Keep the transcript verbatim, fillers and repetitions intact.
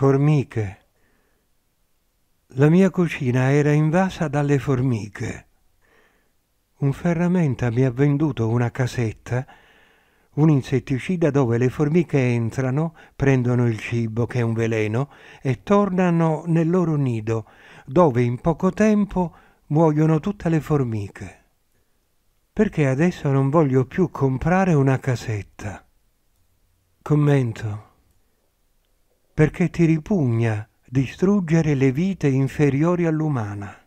formiche. La mia cucina era invasa dalle formiche. Un ferramenta mi ha venduto una casetta, un insetticida dove le formiche entrano, prendono il cibo che è un veleno e tornano nel loro nido, dove in poco tempo muoiono tutte le formiche. Perché adesso non voglio più comprare una casetta. Commento. Perché ti ripugna distruggere le vite inferiori all'umana.